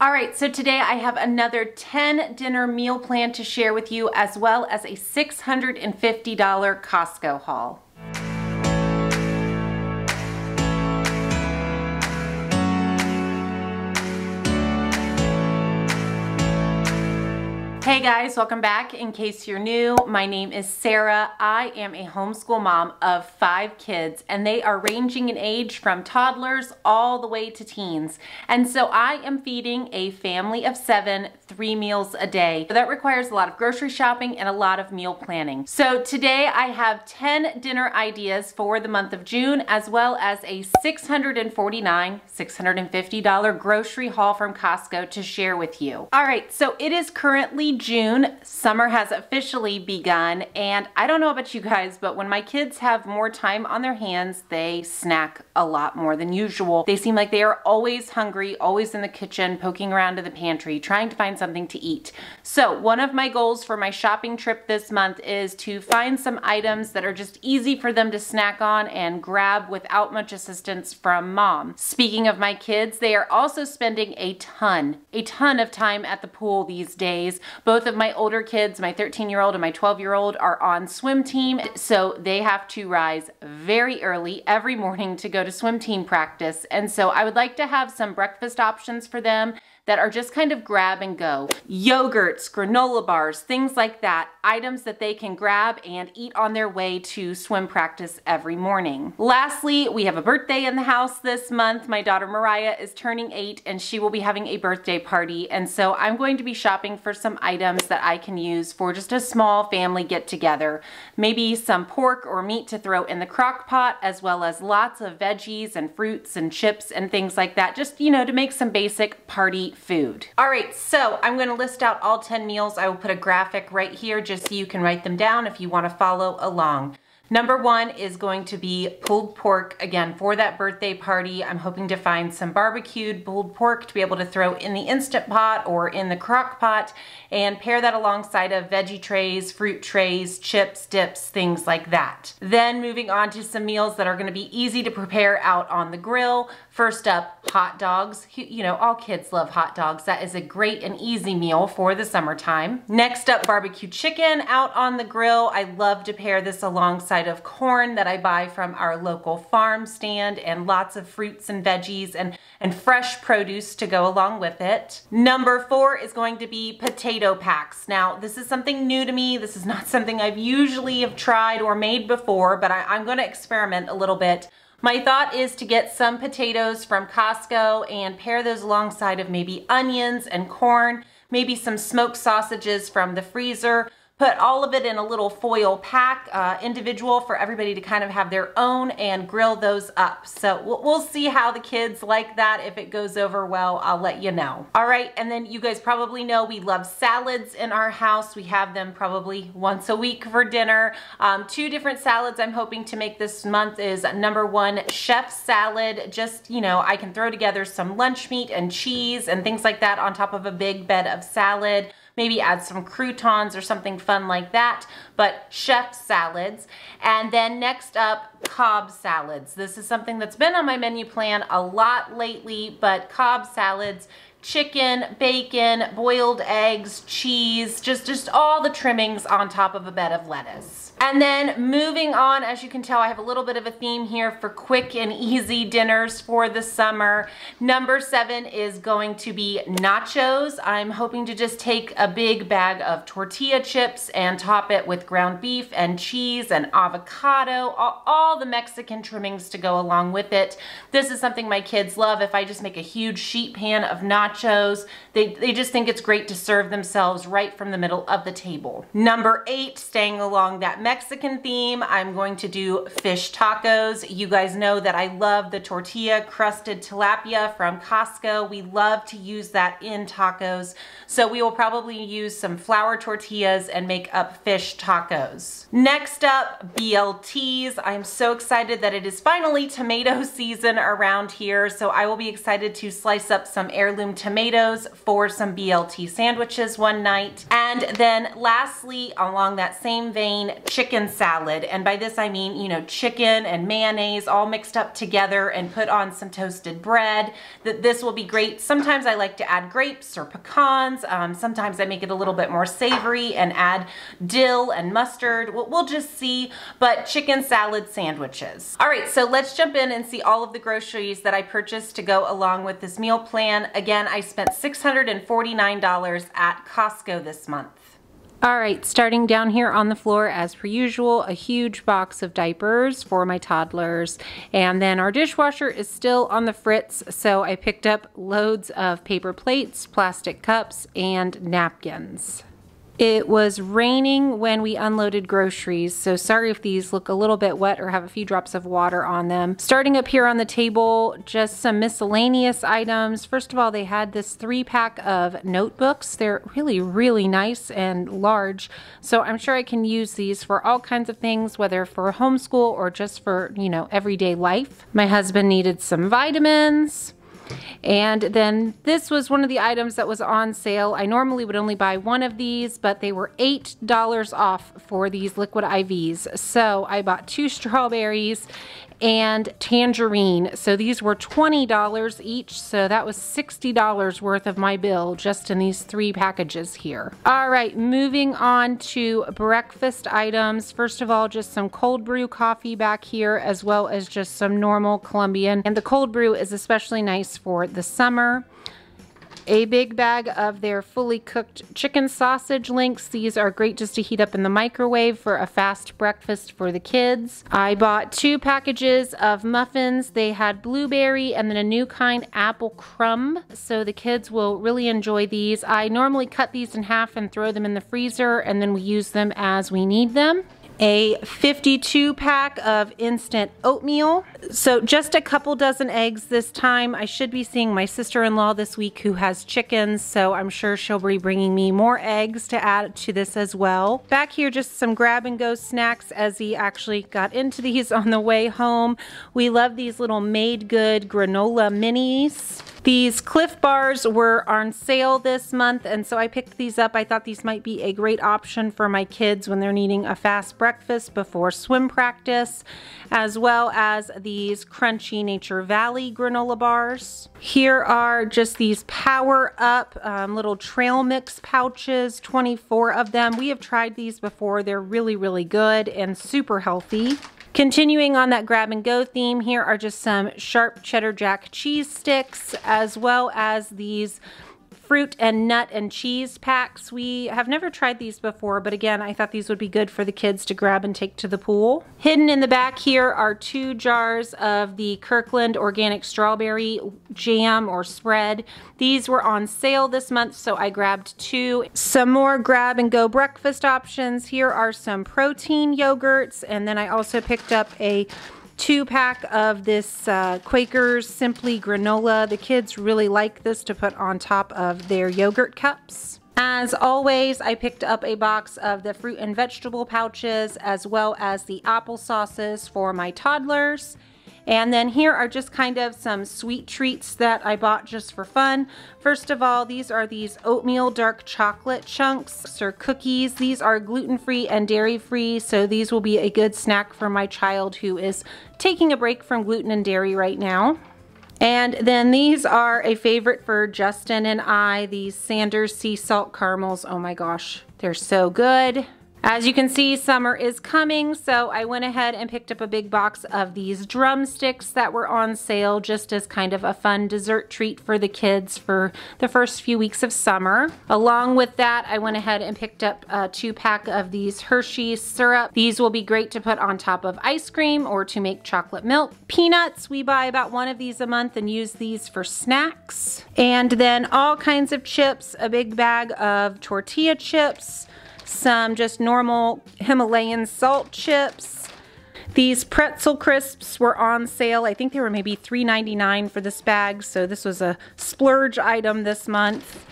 All right, so today I have another 10 dinner meal plan to share with you, as well as a $650 Costco haul. Hey guys, welcome back. In case you're new, my name is Sarah. I am a homeschool mom of 5 kids, and they are ranging in age from toddlers all the way to teens. And so I am feeding a family of 7 3 meals a day. So that requires a lot of grocery shopping and a lot of meal planning. So today I have 10 dinner ideas for the month of June, as well as a $650 grocery haul from Costco to share with you. All right, so it is currently June. Summer has officially begun, and I don't know about you guys, but when my kids have more time on their hands, they snack a lot more than usual. They seem like they are always hungry, always in the kitchen, poking around in the pantry, trying to find something to eat. So one of my goals for my shopping trip this month is to find some items that are just easy for them to snack on and grab without much assistance from mom. Speaking of my kids, they are also spending a ton of time at the pool these days. Both of my older kids, my 13-year-old and my 12-year-old, are on swim team, so they have to rise very early every morning to go to swim team practice. And so I would like to have some breakfast options for them that are just kind of grab and go. Yogurts, granola bars, things like that. Items that they can grab and eat on their way to swim practice every morning. Lastly, we have a birthday in the house this month. My daughter Mariah is turning 8 and she will be having a birthday party. And so I'm going to be shopping for some items that I can use for just a small family get together. Maybe some pork or meat to throw in the crock pot, as well as lots of veggies and fruits and chips and things like that. Just, you know, to make some basic party food. All right, so I'm going to list out all 10 meals. I will put a graphic right here just so you can write them down if you want to follow along. Number 1 is going to be pulled pork, again, for that birthday party. I'm hoping to find some barbecued pulled pork to be able to throw in the Instant Pot or in the crock pot and pair that alongside of veggie trays, fruit trays, chips, dips, things like that. Then moving on to some meals that are gonna be easy to prepare out on the grill. First up, hot dogs. You know, all kids love hot dogs. That is a great and easy meal for the summertime. Next up, barbecue chicken out on the grill. I love to pair this alongside of corn that I buy from our local farm stand, and lots of fruits and veggies and fresh produce to go along with it. Number 4 is going to be potato packs. Now, this is something new to me. This is not something I've usually have tried or made before, but I'm going to experiment a little bit. My thought is to get some potatoes from Costco and pair those alongside of maybe onions and corn, maybe some smoked sausages from the freezer. Put all of it in a little foil pack, individual for everybody to kind of have their own, and grill those up. So we'll see how the kids like that. If it goes over well, I'll let you know. All right, and then you guys probably know we love salads in our house. We have them probably once a week for dinner. 2 different salads I'm hoping to make this month is number 1, chef salad. Just, you know, I can throw together some lunch meat and cheese and things like that on top of a big bed of salad. Maybe add some croutons or something fun like that, but chef salads. And then next up, Cobb salads. This is something that's been on my menu plan a lot lately, but Cobb salads, chicken, bacon, boiled eggs, cheese, just all the trimmings on top of a bed of lettuce. And then moving on, as you can tell, I have a little bit of a theme here for quick and easy dinners for the summer. Number 7 is going to be nachos. I'm hoping to just take a big bag of tortilla chips and top it with ground beef and cheese and avocado, all the Mexican trimmings to go along with it. This is something my kids love. If I just make a huge sheet pan of nachos, they just think it's great to serve themselves right from the middle of the table. Number 8, staying along that Mexican theme, I'm going to do fish tacos. You guys know that I love the tortilla crusted tilapia from Costco. We love to use that in tacos. So we will probably use some flour tortillas and make up fish tacos. Next up, BLTs. I'm so excited that it is finally tomato season around here. So I will be excited to slice up some heirloom tomatoes for some BLT sandwiches one night. And then lastly, along that same vein, chicken salad. And by this I mean, you know, chicken and mayonnaise all mixed up together and put on some toasted bread. This will be great. Sometimes I like to add grapes or pecans. Sometimes I make it a little bit more savory and add dill and mustard. We'll just see, but chicken salad sandwiches. All right, so let's jump in and see all of the groceries that I purchased to go along with this meal plan. Again, I spent $649 at Costco this month. All right, starting down here on the floor as per usual, a huge box of diapers for my toddlers. And then our dishwasher is still on the fritz, so I picked up loads of paper plates, plastic cups, and napkins. It was raining when we unloaded groceries, so sorry if these look a little bit wet or have a few drops of water on them. Starting up here on the table, just some miscellaneous items. First of all, they had this 3-pack of notebooks. They're really, really nice and large, so I'm sure I can use these for all kinds of things, whether for homeschool or just for, you know, everyday life. My husband needed some vitamins. And then this was one of the items that was on sale. I normally would only buy one of these, but they were $8 off for these liquid IVs. So I bought 2 strawberries and tangerine. So these were $20 each, so that was $60 worth of my bill just in these 3 packages here. All right, moving on to breakfast items. First of all, just some cold brew coffee back here, as well as just some normal Colombian. And the cold brew is especially nice for the summer. A big bag of their fully cooked chicken sausage links. These are great just to heat up in the microwave for a fast breakfast for the kids. I bought 2 packages of muffins. They had blueberry and then a new kind, apple crumb. So the kids will really enjoy these. I normally cut these in half and throw them in the freezer, and then we use them as we need them. A 52-pack of instant oatmeal. So just a couple dozen eggs this time. I should be seeing my sister-in-law this week who has chickens, so I'm sure she'll be bringing me more eggs to add to this as well. Back here, just some grab-and-go snacks as he actually got into these on the way home. We love these little Made Good granola minis. These Clif Bars were on sale this month, and so I picked these up. I thought these might be a great option for my kids when they're needing a fast breakfast before swim practice, as well as these crunchy Nature Valley granola bars. Here are just these Power Up little trail mix pouches, 24 of them. We have tried these before. They're really, really good and super healthy. Continuing on that grab and go theme, here are just some sharp cheddar jack cheese sticks, as well as these fruit and nut and cheese packs. We have never tried these before, but again, I thought these would be good for the kids to grab and take to the pool. Hidden in the back here are 2 jars of the Kirkland organic strawberry jam or spread. These were on sale this month, so I grabbed 2. Some more grab and go breakfast options. Here are some protein yogurts, and then I also picked up a 2-pack of this Quaker's Simply Granola. The kids really like this to put on top of their yogurt cups. As always, I picked up a box of the fruit and vegetable pouches, as well as the apple sauces for my toddlers. And then here are just kind of some sweet treats that I bought just for fun. First of all, these are these oatmeal dark chocolate chunks or cookies. These are gluten-free and dairy-free, so these will be a good snack for my child who is taking a break from gluten and dairy right now. And then these are a favorite for Justin and I, these Sanders sea salt caramels. Oh my gosh, they're so good. As you can see, summer is coming, so I went ahead and picked up a big box of these drumsticks that were on sale just as kind of a fun dessert treat for the kids for the first few weeks of summer. Along with that, I went ahead and picked up a 2-pack of these Hershey syrup. These will be great to put on top of ice cream or to make chocolate milk. Peanuts, we buy about 1 of these a month and use these for snacks. And then all kinds of chips, a big bag of tortilla chips, some just normal Himalayan salt chips. These pretzel crisps were on sale. I think they were maybe $3.99 for this bag, so this was a splurge item this month.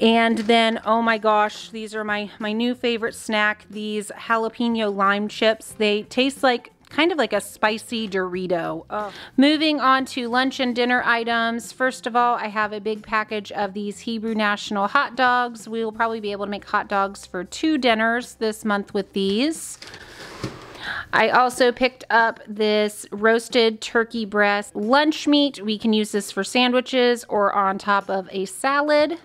And then, oh my gosh, these are my new favorite snack, these jalapeno lime chips. They taste like kind of like a spicy Dorito. Oh. Moving on to lunch and dinner items. First of all, I have a big package of these Hebrew National hot dogs. We will probably be able to make hot dogs for 2 dinners this month with these. I also picked up this roasted turkey breast lunch meat. We can use this for sandwiches or on top of a salad.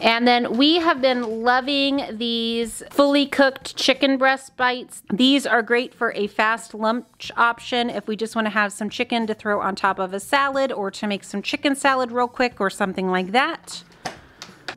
And then we have been loving these fully cooked chicken breast bites. These are great for a fast lunch option if we just want to have some chicken to throw on top of a salad or to make some chicken salad real quick or something like that.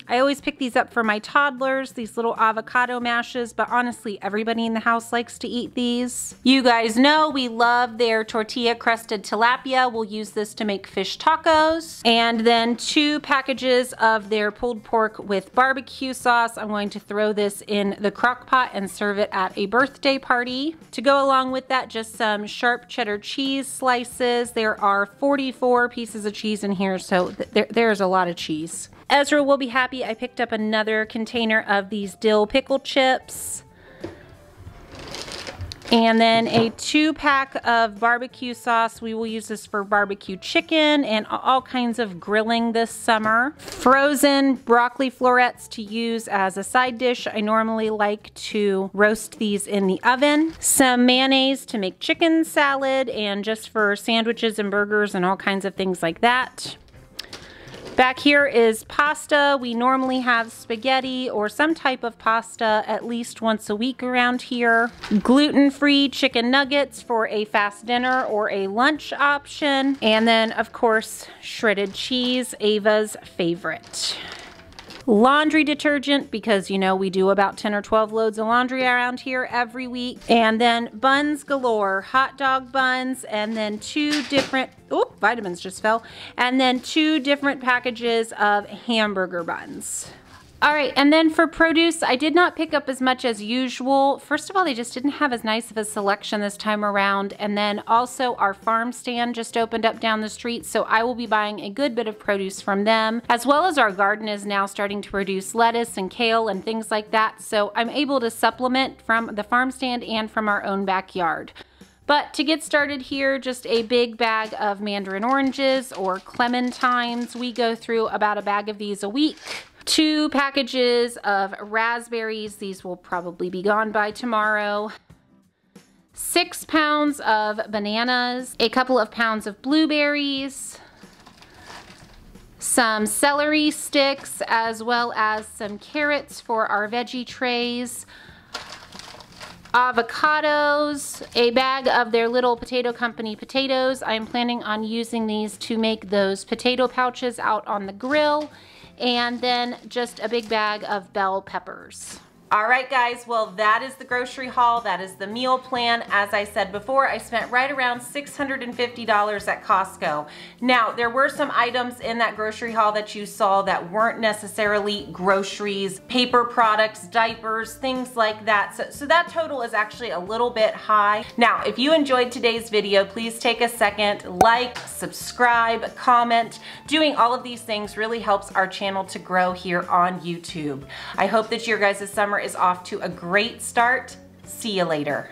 I always pick these up for my toddlers, these little avocado mashes, but honestly, everybody in the house likes to eat these. You guys know we love their tortilla crusted tilapia. We'll use this to make fish tacos. And then 2 packages of their pulled pork with barbecue sauce. I'm going to throw this in the crock pot and serve it at a birthday party. To go along with that, just some sharp cheddar cheese slices. There are 44 pieces of cheese in here, so there's a lot of cheese. Ezra will be happy I picked up another container of these dill pickle chips. And then a 2-pack of barbecue sauce. We will use this for barbecue chicken and all kinds of grilling this summer. Frozen broccoli florets to use as a side dish. I normally like to roast these in the oven. Some mayonnaise to make chicken salad and just for sandwiches and burgers and all kinds of things like that. Back here is pasta. We normally have spaghetti or some type of pasta at least once a week around here. Gluten-free chicken nuggets for a fast dinner or a lunch option. And then, of course, shredded cheese, Ava's favorite. Laundry detergent, because you know we do about 10 or 12 loads of laundry around here every week. And then buns galore, hot dog buns, and then 2 different, oh, vitamins just fell, and then 2 different packages of hamburger buns. All right, and then for produce, I did not pick up as much as usual. First of all, they just didn't have as nice of a selection this time around. And then also our farm stand just opened up down the street, so I will be buying a good bit of produce from them, as well as our garden is now starting to produce lettuce and kale and things like that. So I'm able to supplement from the farm stand and from our own backyard. But to get started here, just a big bag of mandarin oranges or clementines. We go through about a bag of these a week. 2 packages of raspberries. These will probably be gone by tomorrow. 6 pounds of bananas, a couple of pounds of blueberries, some celery sticks, as well as some carrots for our veggie trays, avocados, a bag of their Little Potato Company potatoes. I'm planning on using these to make those potato pouches out on the grill. And then just a big bag of bell peppers. All right, guys, well, that is the grocery haul. That is the meal plan. As I said before, I spent right around $650 at Costco. Now, there were some items in that grocery haul that you saw that weren't necessarily groceries, paper products, diapers, things like that. So that total is actually a little bit high. Now, if you enjoyed today's video, please take a second, like, subscribe, comment. Doing all of these things really helps our channel to grow here on YouTube. I hope that your guys' summer is off to a great start. See you later.